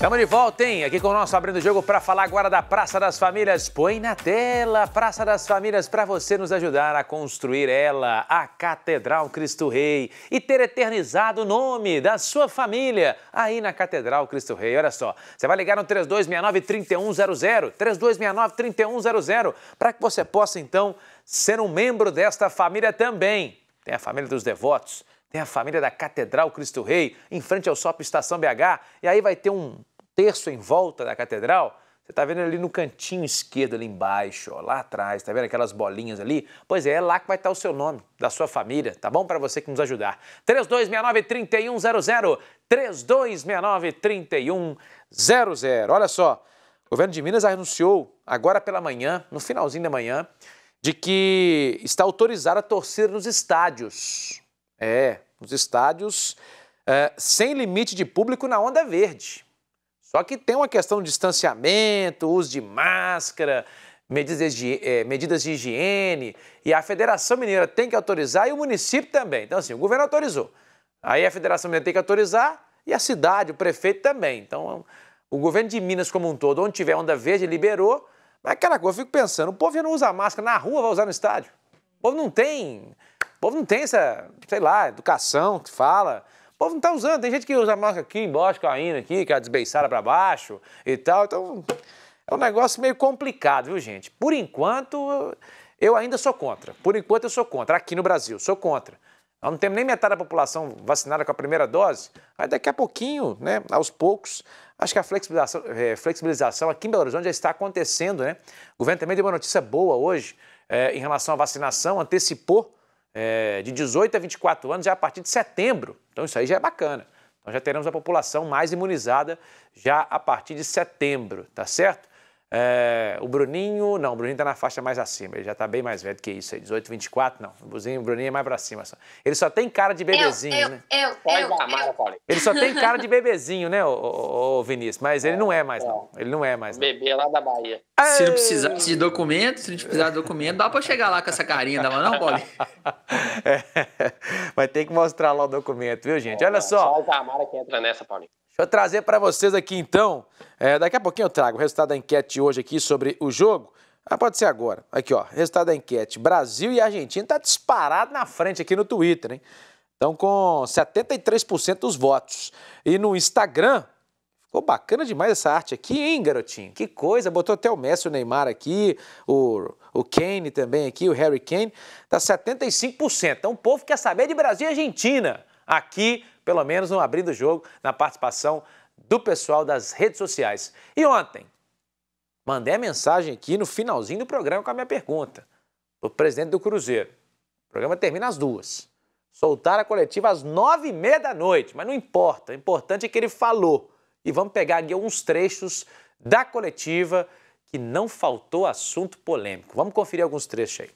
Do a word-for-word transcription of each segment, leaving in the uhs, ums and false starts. Estamos de volta, hein? Aqui com o nosso Abrindo o Jogo para falar agora da Praça das Famílias. Põe na tela, Praça das Famílias, para você nos ajudar a construir ela, a Catedral Cristo Rei, e ter eternizado o nome da sua família aí na Catedral Cristo Rei. Olha só, você vai ligar no três dois seis nove, três um zero zero, três dois seis nove, três um zero zero, para que você possa, então, ser um membro desta família também. Tem a família dos devotos, tem a família da Catedral Cristo Rei, em frente ao Shopping Estação B H, e aí vai ter um terço em volta da catedral. Você tá vendo ali no cantinho esquerdo, ali embaixo, ó, lá atrás, tá vendo aquelas bolinhas ali? Pois é, é lá que vai estar o seu nome, da sua família, tá bom? Para você que nos ajudar. três dois seis nove, três um zero zero, três dois seis nove, três um zero zero. Olha só, o governo de Minas anunciou agora pela manhã, no finalzinho da manhã, de que está autorizada a torcida nos estádios. É, nos estádios, é, sem limite de público na Onda Verde. Só que tem uma questão de distanciamento, uso de máscara, medidas de, é, medidas de higiene, e a Federação Mineira tem que autorizar e o município também. Então, assim, o governo autorizou. Aí a Federação Mineira tem que autorizar e a cidade, o prefeito também. Então, o governo de Minas como um todo, onde tiver Onda Verde, liberou. Mas aquela coisa, eu fico pensando, o povo já não usa máscara na rua, vai usar no estádio. O povo não tem, o povo não tem essa, sei lá, educação que fala... O povo não tá usando, tem gente que usa a máscara aqui embaixo, caindo aqui, que é desbeiçada pra baixo e tal. Então, é um negócio meio complicado, viu, gente? Por enquanto, eu ainda sou contra. Por enquanto, eu sou contra. Aqui no Brasil, sou contra. Nós não temos nem metade da população vacinada com a primeira dose. Aí, daqui a pouquinho, né, aos poucos, acho que a flexibilização, é, flexibilização aqui em Belo Horizonte já está acontecendo, né? O governo também deu uma notícia boa hoje é, em relação à vacinação, antecipou. É, de dezoito a vinte e quatro anos, já a partir de setembro. Então isso aí já é bacana. Então já teremos a população mais imunizada já a partir de setembro, tá certo? É, o Bruninho, não, o Bruninho tá na faixa mais acima, ele já tá bem mais velho que isso aí, dezoito, vinte e quatro, não. O Bruninho, o Bruninho é mais pra cima só. Ele só tem cara de bebezinho, eu, eu, né? Eu, eu, eu, eu. Ele só tem cara de bebezinho, né, o, o, o Vinícius? Mas ele não é mais, não. Ele não é mais. Não. Bebê lá da Bahia. Se não precisasse de documento, se não precisar de documento, dá pra chegar lá com essa carinha, dá não, Paulinho? É, mas tem que mostrar lá o documento, viu, gente? É, Olha não, só. Só o Isamara que entra nessa, Paulinho. Deixa eu trazer para vocês aqui, então, é, daqui a pouquinho eu trago o resultado da enquete de hoje aqui sobre o jogo. Ah, pode ser agora. Aqui, ó, resultado da enquete. Brasil e Argentina tá disparado na frente aqui no Twitter, hein? Então, com setenta e três por cento dos votos. E no Instagram, ficou bacana demais essa arte aqui, hein, garotinho? Que coisa, botou até o Messi, o Neymar aqui, o, o Kane também aqui, o Harry Kane. Tá setenta e cinco por cento. Então, o povo quer saber de Brasil e Argentina aqui, pelo menos no Abrindo o Jogo, na participação do pessoal das redes sociais. E ontem, mandei a mensagem aqui no finalzinho do programa com a minha pergunta. O presidente do Cruzeiro. O programa termina às duas. Soltaram a coletiva às nove e meia da noite, mas não importa. O importante é que ele falou. E vamos pegar aqui alguns trechos da coletiva que não faltou assunto polêmico. Vamos conferir alguns trechos aí.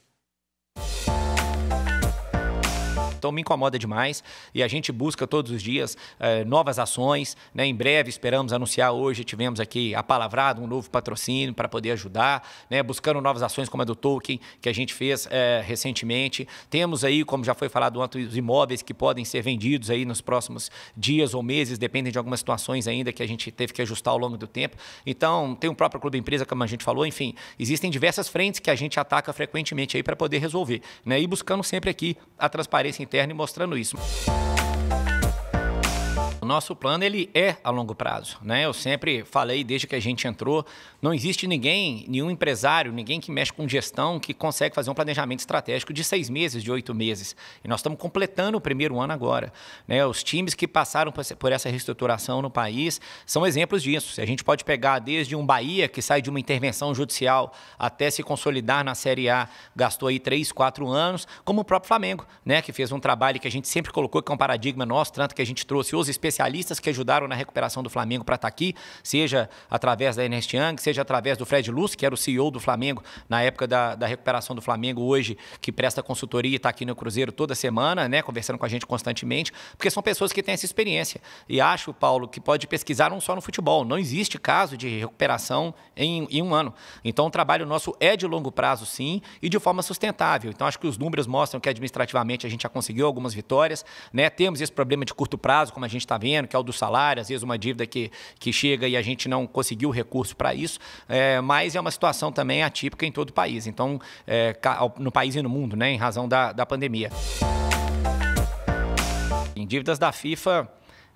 Então me incomoda demais e a gente busca todos os dias eh, novas ações, né? Em breve esperamos anunciar, hoje tivemos aqui apalavrado um novo patrocínio para poder ajudar, né? Buscando novas ações como a do Token que a gente fez eh, recentemente. Temos aí, como já foi falado antes, os imóveis que podem ser vendidos aí nos próximos dias ou meses, dependem de algumas situações ainda que a gente teve que ajustar ao longo do tempo. Então tem o próprio Clube Empresa, como a gente falou, enfim, existem diversas frentes que a gente ataca frequentemente aí para poder resolver, né? E buscando sempre aqui a transparência em e mostrando isso. O nosso plano ele é a longo prazo, né? Eu sempre falei desde que a gente entrou, não existe ninguém, nenhum empresário, ninguém que mexe com gestão que consegue fazer um planejamento estratégico de seis meses, de oito meses. E nós estamos completando o primeiro ano agora, né? Os times que passaram por essa reestruturação no país são exemplos disso. A gente pode pegar desde um Bahia que sai de uma intervenção judicial até se consolidar na Série A, gastou aí três, quatro anos, como o próprio Flamengo, né? Que fez um trabalho que a gente sempre colocou que é um paradigma nosso, tanto que a gente trouxe os especialistas que ajudaram na recuperação do Flamengo para estar aqui, seja através da Ernst Young, seja através do Fred Luz, que era o C E O do Flamengo na época da, da recuperação do Flamengo, hoje que presta consultoria e está aqui no Cruzeiro toda semana, né, conversando com a gente constantemente, porque são pessoas que têm essa experiência. E acho, Paulo, que pode pesquisar não só no futebol, não existe caso de recuperação em, em um ano. Então o trabalho nosso é de longo prazo, sim, e de forma sustentável. Então acho que os números mostram que administrativamente a gente já conseguiu algumas vitórias, né? Temos esse problema de curto prazo, como a gente está vendo, que é o do salário, às vezes uma dívida que, que chega e a gente não conseguiu recurso para isso, é, mas é uma situação também atípica em todo o país, então, é, no país e no mundo, né, em razão da, da pandemia. Em dívidas da FIFA...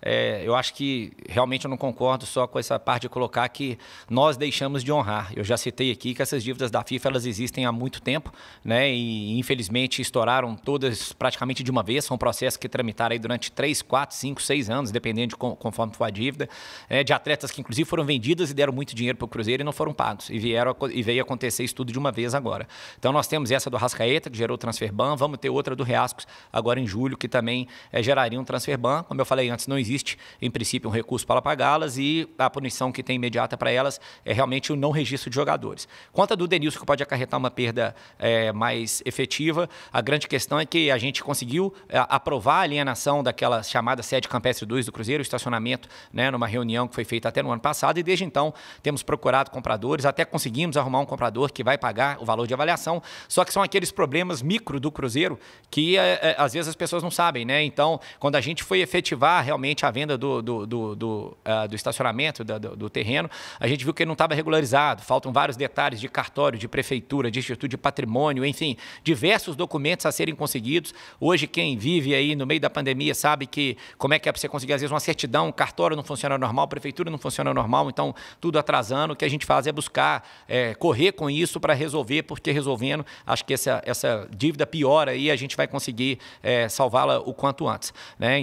É, eu acho que realmente eu não concordo só com essa parte de colocar que nós deixamos de honrar. Eu já citei aqui que essas dívidas da FIFA elas existem há muito tempo, né? E infelizmente estouraram todas praticamente de uma vez. São processos que tramitaram aí durante três, quatro, cinco, seis anos, dependendo de conforme for a dívida, é, de atletas que inclusive foram vendidas e deram muito dinheiro para o Cruzeiro e não foram pagos. E, vieram, e veio acontecer isso tudo de uma vez agora. Então nós temos essa do Arrascaeta, que gerou o transfer ban, vamos ter outra do Riascos agora em julho, que também é, geraria um transfer ban. Como eu falei antes, não existe. Existe, em princípio, um recurso para pagá-las e a punição que tem imediata para elas é realmente o não registro de jogadores. Quanto a do Denilson, que pode acarretar uma perda é, mais efetiva, a grande questão é que a gente conseguiu é, aprovar a alienação daquela chamada sede campestre dois do Cruzeiro, o estacionamento, né, numa reunião que foi feita até no ano passado, e desde então temos procurado compradores, até conseguimos arrumar um comprador que vai pagar o valor de avaliação, só que são aqueles problemas micro do Cruzeiro que é, é, às vezes as pessoas não sabem, né? Então, quando a gente foi efetivar realmente a venda do, do, do, do, uh, do estacionamento, do, do, do terreno, a gente viu que ele não estava regularizado, faltam vários detalhes de cartório, de prefeitura, de instituto de patrimônio, enfim, diversos documentos a serem conseguidos. Hoje, quem vive aí no meio da pandemia sabe que como é que é para você conseguir, às vezes, uma certidão, cartório não funciona normal, prefeitura não funciona normal, então tudo atrasando. O que a gente faz é buscar, é, correr com isso para resolver, porque resolvendo, acho que essa, essa dívida piora e a gente vai conseguir é, salvá-la o quanto antes, né?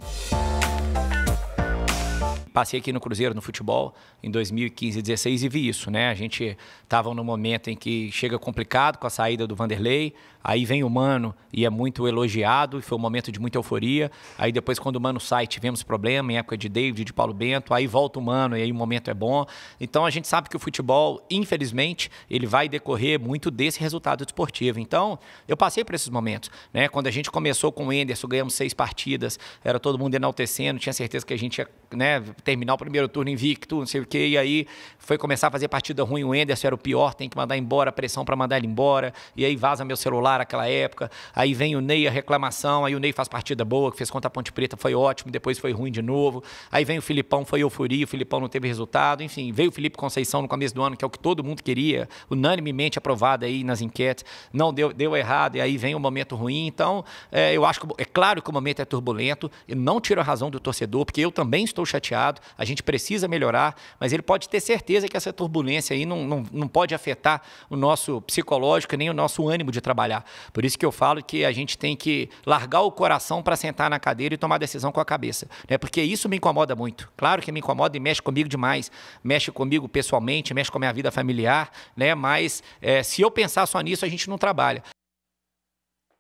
Passei aqui no Cruzeiro, no futebol, em dois mil e quinze, dezesseis e vi isso, né? A gente estava num momento em que chega complicado com a saída do Vanderlei, aí vem o Mano e é muito elogiado, e foi um momento de muita euforia. Aí depois, quando o Mano sai, tivemos problema, em época de David, de Paulo Bento, aí volta o Mano e aí o momento é bom. Então a gente sabe que o futebol, infelizmente, ele vai decorrer muito desse resultado desportivo. Então, eu passei por esses momentos, né? Quando a gente começou com o Enderson, ganhamos seis partidas, era todo mundo enaltecendo, tinha certeza que a gente ia, né, terminar o primeiro turno invicto, não sei o quê, e aí foi começar a fazer partida ruim, o Enderson era o pior, tem que mandar embora, pressão para mandar ele embora, e aí vaza meu celular naquela época, aí vem o Ney, a reclamação, aí o Ney faz partida boa, que fez contra a Ponte Preta, foi ótimo, depois foi ruim de novo, aí vem o Filipão, foi euforia, o Filipão não teve resultado, enfim, veio o Felipe Conceição no começo do ano, que é o que todo mundo queria, unanimemente aprovado aí nas enquetes, não deu, deu errado, e aí vem o momento ruim. Então, é, eu acho que, é claro que o momento é turbulento, eu não tiro a razão do torcedor, porque eu também estou chateado, a gente precisa melhorar, mas ele pode ter certeza que essa turbulência aí não, não, não pode afetar o nosso psicológico nem o nosso ânimo de trabalhar. Por isso que eu falo que a gente tem que largar o coração para sentar na cadeira e tomar decisão com a cabeça, né? Porque isso me incomoda muito. Claro que me incomoda e mexe comigo demais, mexe comigo pessoalmente, mexe com a minha vida familiar, né? Mas é, se eu pensar só nisso, a gente não trabalha.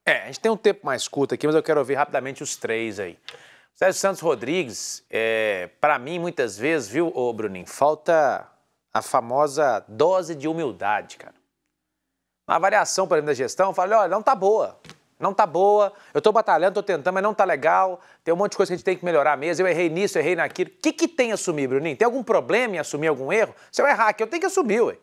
É, a gente tem um tempo mais curto aqui, mas eu quero ouvir rapidamente os três aí. Sérgio Santos Rodrigues, é, para mim, muitas vezes, viu, ô Bruninho, falta a famosa dose de humildade, cara. Uma avaliação, por exemplo, da gestão, eu falo, olha, não tá boa, não tá boa, eu tô batalhando, tô tentando, mas não tá legal, tem um monte de coisa que a gente tem que melhorar mesmo, eu errei nisso, eu errei naquilo. O que que tem a assumir, Bruninho? Tem algum problema em assumir algum erro? Se eu errar aqui, eu tenho que assumir, ué.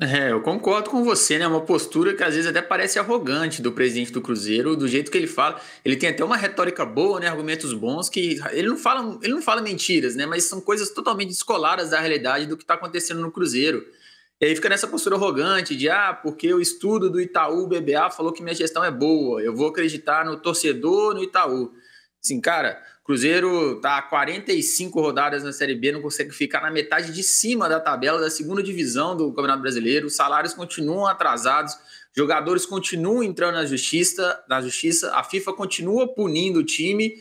É, eu concordo com você, né? Uma postura que às vezes até parece arrogante do presidente do Cruzeiro, do jeito que ele fala. Ele tem até uma retórica boa, né? Argumentos bons, que ele não fala, ele não fala mentiras, né? Mas são coisas totalmente descoladas da realidade do que está acontecendo no Cruzeiro. E aí fica nessa postura arrogante de, ah, porque o estudo do Itaú, B B A, falou que minha gestão é boa, eu vou acreditar no torcedor, no Itaú. Assim, cara, Cruzeiro tá há quarenta e cinco rodadas na Série B, não consegue ficar na metade de cima da tabela da segunda divisão do Campeonato Brasileiro, os salários continuam atrasados, jogadores continuam entrando na justiça, na justiça, a FIFA continua punindo o time.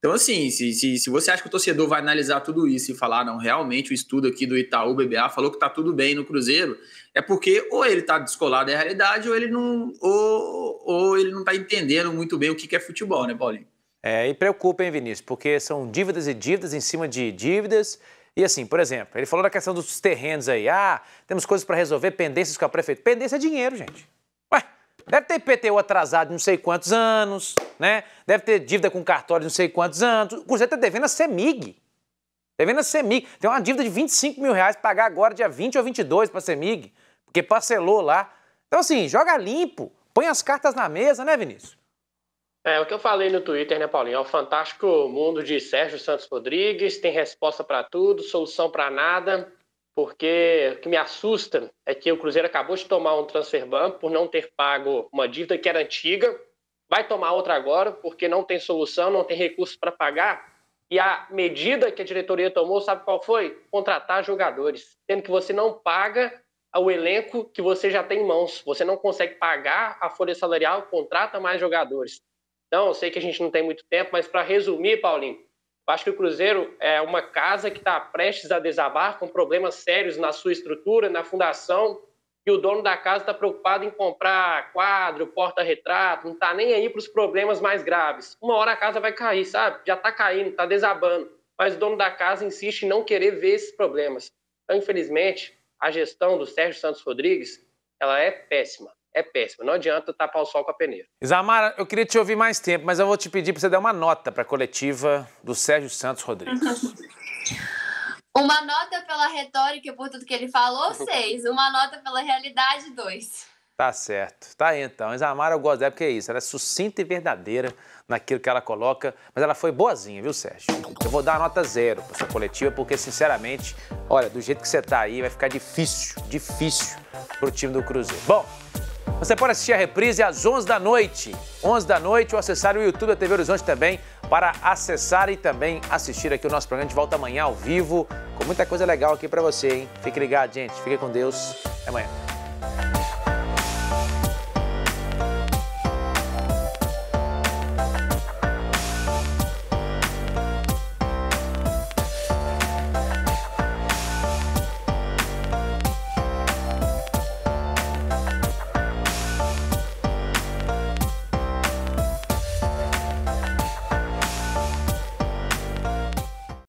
Então, assim, se, se, se você acha que o torcedor vai analisar tudo isso e falar, não, realmente o estudo aqui do Itaú, B B A, falou que tá tudo bem no Cruzeiro, é porque ou ele tá descolado da realidade ou ele não, ou, ou ele não tá entendendo muito bem o que é futebol, né, Paulinho? É, e preocupa, hein, Vinícius, porque são dívidas e dívidas em cima de dívidas. E assim, por exemplo, ele falou da questão dos terrenos aí. Ah, temos coisas para resolver, pendências com a prefeitura. Pendência é dinheiro, gente. Ué, deve ter I P T U atrasado não sei quantos anos, né? Deve ter dívida com cartório não sei quantos anos. O Cruzeiro está devendo a CEMIG. Devendo a CEMIG. Tem uma dívida de vinte e cinco mil reais para pagar agora, dia vinte ou vinte e dois, para a CEMIG, porque parcelou lá. Então, assim, joga limpo, põe as cartas na mesa, né, Vinícius? É, o que eu falei no Twitter, né, Paulinho? É o fantástico mundo de Sérgio Santos Rodrigues, tem resposta para tudo, solução para nada, porque o que me assusta é que o Cruzeiro acabou de tomar um transfer ban por não ter pago uma dívida que era antiga, vai tomar outra agora porque não tem solução, não tem recurso para pagar, e a medida que a diretoria tomou, sabe qual foi? Contratar jogadores, sendo que você não paga o elenco que você já tem em mãos, você não consegue pagar a folha salarial, contrata mais jogadores. Então, eu sei que a gente não tem muito tempo, mas para resumir, Paulinho, eu acho que o Cruzeiro é uma casa que está prestes a desabar, com problemas sérios na sua estrutura, na fundação, e o dono da casa está preocupado em comprar quadro, porta-retrato, não está nem aí para os problemas mais graves. Uma hora a casa vai cair, sabe? Já está caindo, está desabando, mas o dono da casa insiste em não querer ver esses problemas. Então, infelizmente, a gestão do Sérgio Santos Rodrigues, ela é péssima. É péssimo, não adianta tapar o sol com a peneira. Isamara, eu queria te ouvir mais tempo, mas eu vou te pedir para você dar uma nota para a coletiva do Sérgio Santos Rodrigues. Uma nota pela retórica, por tudo que ele falou, seis. Uma nota pela realidade, dois. Tá certo. Tá aí, então. Isamara, eu gosto dela porque é isso, ela é sucinta e verdadeira naquilo que ela coloca, mas ela foi boazinha, viu, Sérgio? Eu vou dar a nota zero para sua coletiva, porque, sinceramente, olha, do jeito que você tá aí, vai ficar difícil, difícil pro time do Cruzeiro. Bom, você pode assistir a reprise às onze da noite. onze da noite, ou acessar o YouTube da T V Horizonte também, para acessar e também assistir aqui o nosso programa. A gente volta amanhã ao vivo, com muita coisa legal aqui para você, hein? Fique ligado, gente. Fique com Deus. Até amanhã.